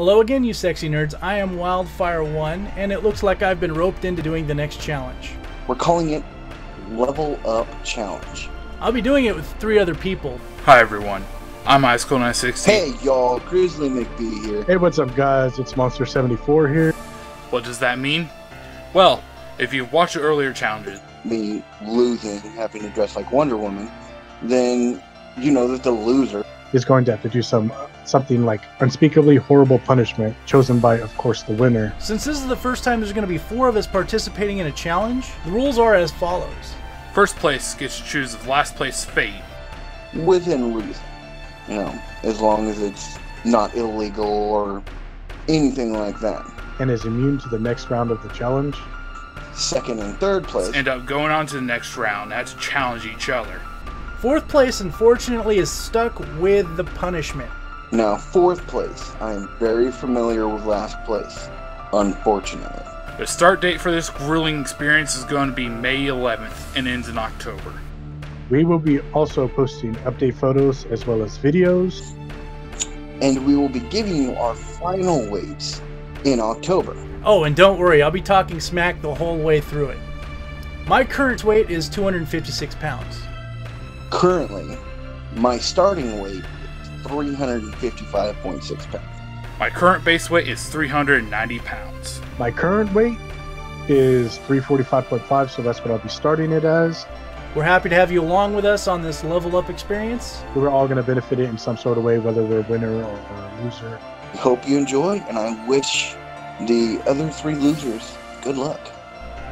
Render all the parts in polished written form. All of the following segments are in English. Hello again, you sexy nerds. I am Wildfire1, and it looks like I've been roped into doing the next challenge. We're calling it Level Up Challenge. I'll be doing it with 3 other people. Hi everyone, I'm IceCold960. Hey y'all, Grizzly McBee here. Hey, what's up guys, it's Monster74 here. What does that mean? Well, if you've watched earlier challenges, me losing, having to dress like Wonder Woman, then you know that the loser is going to have to do something like unspeakably horrible punishment, chosen by, of course, the winner. Since this is the first time there's going to be 4 of us participating in a challenge, the rules are as follows. First place gets to choose the last place fate. Within reason. You know, as long as it's not illegal or anything like that. And is immune to the next round of the challenge. Second and third place end up going on to the next round, had to challenge each other. Fourth place, unfortunately, is stuck with the punishment. Now, fourth place, I am very familiar with last place, unfortunately. The start date for this grueling experience is going to be May 11th and ends in October. We will be also posting update photos as well as videos. And we will be giving you our final weights in October. Oh, and don't worry, I'll be talking smack the whole way through it. My current weight is 256 pounds. Currently, my starting weight is 355.6 pounds. My current base weight is 390 pounds. My current weight is 345.5, so that's what I'll be starting it as. We're happy to have you along with us on this Level Up experience. We're all going to benefit it in some sort of way, whether we're a winner or a loser. I hope you enjoy, and I wish the other 3 losers good luck.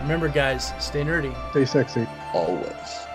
Remember guys, stay nerdy. Stay sexy. Always.